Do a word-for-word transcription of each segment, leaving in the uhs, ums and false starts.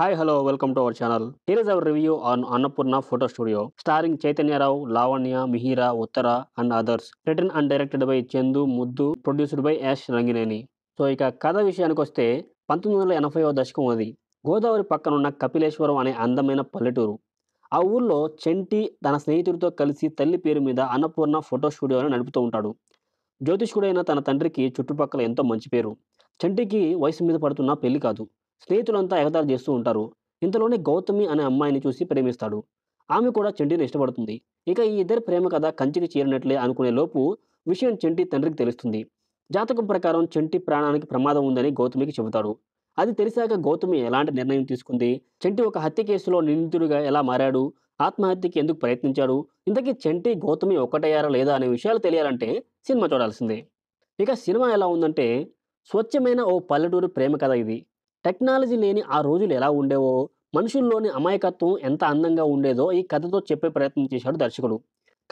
Hi, hello, welcome to our channel. Here is our review on Annapurna Photo Studio, starring Chaitanya Rao, Lavanya, Mihira, Uttara and others. Written and directed by Chandu Muddu, produced by Yash Rangineni. So, ika kada vishayaniki vaste పంతొమ్మిది వందల ఎనభైవ దశకం అది. గోదావరి పక్కన ఉన్న కపిలేశ్వరం అనే అందమైన పల్లెటూరు. ఆ ఊర్లో చెంటి తన స్నేహితుడితో కలిసి తల్లి పేరు మీద అన్నపూర్ణ ఫోటో స్టూడియోను నడుపుతూ ఉంటాడు. జ్యోతిష్కుడైన తన తండ్రికి చుట్టుపక్కల ఎంతో మంచి పేరు. చెంటికి వయసు మీద పడుతున్నా పెళ్లి కాదు. స్నేహితులంతా ఎగతాళి చేస్తూ ఉంటారు. ఇంతలోనే గౌతమి అనే అమ్మాయిని చూసి ప్రేమిస్తాడు. ఆమె కూడా చెంటిని ఇష్టపడుతుంది. ఇక ఈ ఇద్దరి ప్రేమ కథ కంచికి చేరినట్లే అనుకునే లోపు విషయం చెంటి తండ్రికి తెలుస్తుంది. జాతకం ప్రకారం చెంటి ప్రాణానికి ప్రమాదం ఉందని గౌతమికి చెబుతాడు. అది తెలిసాక గౌతమి ఎలాంటి నిర్ణయం తీసుకుంది, చెంటి ఒక హత్య కేసులో నిందితుడిగా ఎలా మారాడు, ఆత్మహత్యకి ఎందుకు ప్రయత్నించాడు, ఇంతకీ చెంటి గౌతమి ఒక్కటయ్యారా లేదా అనే విషయాలు తెలియాలంటే సినిమా చూడాల్సిందే. ఇక సినిమా ఎలా ఉందంటే స్వచ్ఛమైన ఓ పల్లెటూరు ప్రేమ కథ ఇది. టెక్నాలజీ లేని ఆ రోజులు ఎలా ఉండేవో, మనుషుల్లోని అమాయకత్వం ఎంత అందంగా ఉండేదో ఈ కథతో చెప్పే ప్రయత్నం చేశాడు దర్శకుడు.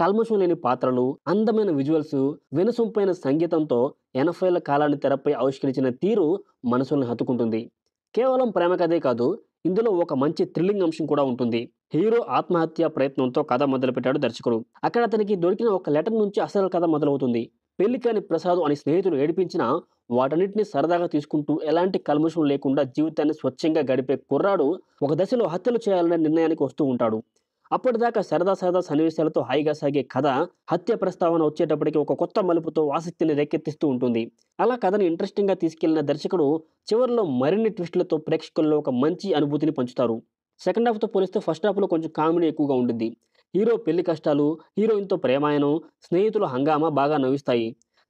కల్మషం లేని పాత్రలు, అందమైన విజువల్స్, వినసొంపైన సంగీతంతో ఎనభైల కాలాన్ని తెరపై ఆవిష్కరించిన తీరు మనసుల్ని హత్తుకుంటుంది. కేవలం ప్రేమ కథే కాదు, ఇందులో ఒక మంచి థ్రిల్లింగ్ అంశం కూడా ఉంటుంది. హీరో ఆత్మహత్య ప్రయత్నంతో కథ మొదలుపెట్టాడు దర్శకుడు. అక్కడ అతనికి దొరికిన ఒక లెటర్ నుంచి అసలు కథ మొదలవుతుంది. పెళ్లి కాని ప్రసాద్ అని స్నేహితులు ఏడిపించిన వాటన్నిటిని సరదాగా తీసుకుంటూ ఎలాంటి కల్మషం లేకుండా జీవితాన్ని స్వచ్ఛంగా గడిపే కుర్రాడు ఒక దశలో హత్యలు చేయాలనే నిర్ణయానికి వస్తూ ఉంటాడు. అప్పటిదాకా సరదా సరదా సన్నివేశాలతో హాయిగా సాగే కథ హత్య ప్రస్తావన వచ్చేటప్పటికి ఒక కొత్త మలుపుతో ఆసక్తిని రేకెత్తిస్తూ ఉంటుంది. అలా కథను ఇంట్రెస్టింగ్గా తీసుకెళ్లిన దర్శకుడు చివరిలో మరిన్ని ట్విస్టులతో ప్రేక్షకుల్లో ఒక మంచి అనుభూతిని పంచుతారు. సెకండ్ హాఫ్తో పోలిస్తే ఫస్ట్ హాఫ్లో కొంచెం కామెడీ ఎక్కువగా ఉంటుంది. హీరో పెళ్లి కష్టాలు, హీరోయిన్తో ప్రేమాయణం, స్నేహితుల హంగామా బాగా నవ్విస్తాయి.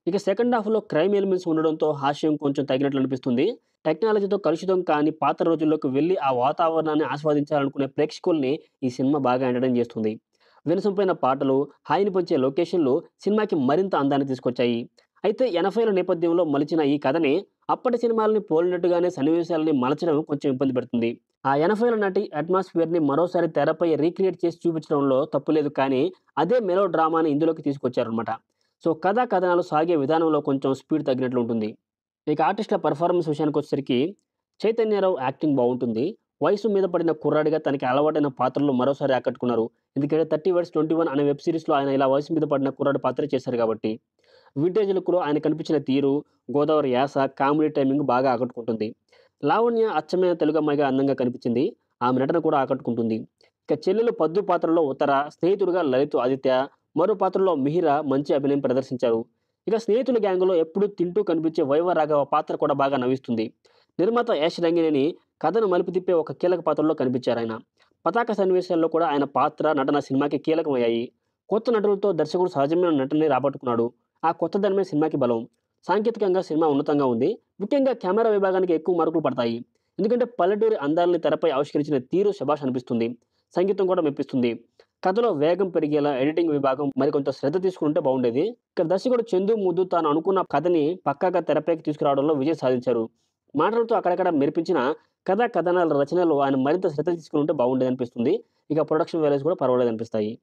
ఇక సెకండ్ హాఫ్లో క్రైమ్ ఎలిమెంట్స్ ఉండడంతో హాస్యం కొంచెం తగినట్లు అనిపిస్తుంది. టెక్నాలజీతో కలుషితం కానీ పాత రోజుల్లోకి వెళ్ళి ఆ వాతావరణాన్ని ఆస్వాదించాలనుకునే ప్రేక్షకుల్ని ఈ సినిమా బాగా ఎంటర్టైన్ చేస్తుంది. వినసంపైన పాటలు, హాయిని పంచే లొకేషన్లు సినిమాకి మరింత అందాన్ని తీసుకొచ్చాయి. అయితే ఎనభైల నేపథ్యంలో మలిచిన ఈ కథని అప్పటి సినిమాలని పోలినట్టుగానే సన్నివేశాలని మలచడం కొంచెం ఇబ్బంది పెడుతుంది. ఆ ఎనభైల నాటి అట్మాస్ఫియర్ని మరోసారి తెరపై రీక్రియేట్ చేసి చూపించడంలో తప్పులేదు, కానీ అదే మెలో డ్రామాని ఇందులోకి తీసుకొచ్చారనమాట. సో కథా కథనాలు సాగే విధానంలో కొంచెం స్పీడ్ తగ్గినట్లు ఉంటుంది. ఇక ఆర్టిస్టుల పర్ఫార్మెన్స్ విషయానికి వచ్చేసరికి చైతన్యరావు యాక్టింగ్ బాగుంటుంది. వయసు మీద పడిన కుర్రాడిగా తనకి అలవాటైన పాత్రలు మరోసారి ఆకట్టుకున్నారు. ఎందుకంటే థర్టీ వర్డ్స్ ట్వంటీ వన్ అనే వెబ్ సిరీస్లో ఆయన ఇలా వయసు మీద పడిన కుర్రాడి పాత్ర చేశారు కాబట్టి వింటేజ్ లుక్లో ఆయన కనిపించిన తీరు, గోదావరి యాస, కామెడీ టైమింగ్ బాగా ఆకట్టుకుంటుంది. లావణ్య అచ్చమైన తెలుగు అమ్మాయిగా అందంగా కనిపించింది. ఆమె నటన కూడా ఆకట్టుకుంటుంది. ఇక చెల్లెలు పద్దు పాత్రలో ఉత్తర, స్నేహితుడిగా లలిత్ ఆదిత్య, మరో పాత్రలో మిహిరా మంచి అభినయం ప్రదర్శించారు. ఇక స్నేహితుల గ్యాంగ్లో ఎప్పుడూ తింటూ కనిపించే వైవ రాఘవ పాత్ర కూడా బాగా నవ్విస్తుంది. నిర్మాత యాష్ రంగినేని కథను మలుపు తిప్పే ఒక కీలక పాత్రలో కనిపించారు. ఆయన పతాక సన్నివేశాల్లో కూడా ఆయన పాత్ర, నటన సినిమాకి కీలకమయ్యాయి. కొత్త నటులతో దర్శకుడు సహజమైన నటనని రాబట్టుకున్నాడు. ఆ కొత్త ధనమే సినిమాకి బలం. సాంకేతికంగా సినిమా ఉన్నతంగా ఉంది. ముఖ్యంగా కెమెరా విభాగానికి ఎక్కువ మార్కులు పడతాయి. ఎందుకంటే పల్లెటూరి అందాలని తెరపై ఆవిష్కరించిన తీరు శభాష్ అనిపిస్తుంది. సంగీతం కూడా మెప్పిస్తుంది. కథలో వేగం పెరిగేలా ఎడిటింగ్ విభాగం మరికొంత శ్రద్ధ తీసుకుంటే బాగుండేది. ఇక్కడ దర్శకుడు చందు ముద్దు తాను అనుకున్న కథని పక్కాగా తెరపైకి తీసుకురావడంలో విజయం సాధించారు. మాటలతో అక్కడక్కడ మెరిపించిన కథా కథనాల రచనలో ఆయన మరింత శ్రద్ధ తీసుకుని ఉంటే బాగుండేది అనిపిస్తుంది. ఇక ప్రొడక్షన్ వాల్యూస్ కూడా పర్వాలేదు అనిపిస్తాయి.